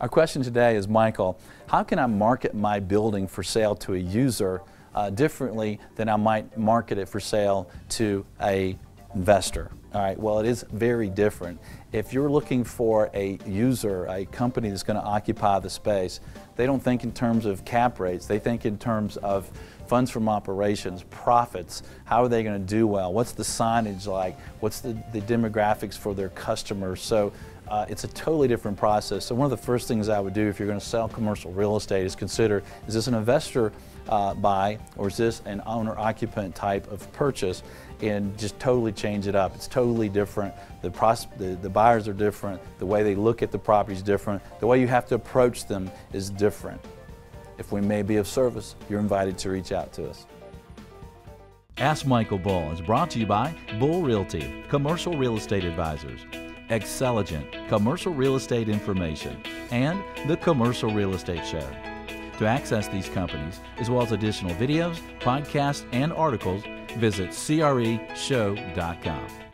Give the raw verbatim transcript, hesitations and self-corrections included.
Our question today is, Michael, how can I market my building for sale to a user uh, differently than I might market it for sale to a investor? All right, well, it is very different. If you're looking for a user, a company that's going to occupy the space, they don't think in terms of cap rates. They think in terms of funds from operations, profits. How are they going to do well? What's the signage like? What's the, the demographics for their customers? So Uh, it's a totally different process. So one of the first things I would do if you're going to sell commercial real estate is consider, is this an investor uh, buy, or is this an owner-occupant type of purchase? And just totally change it up. It's totally different. The, pros the, the buyers are different. The way they look at the property is different. The way you have to approach them is different. If we may be of service, you're invited to reach out to us. Ask Michael Bull is brought to you by Bull Realty, commercial real estate advisors, Xceligent, commercial real estate information, and the Commercial Real Estate Show. To access these companies, as well as additional videos, podcasts, and articles, visit C R E show dot com.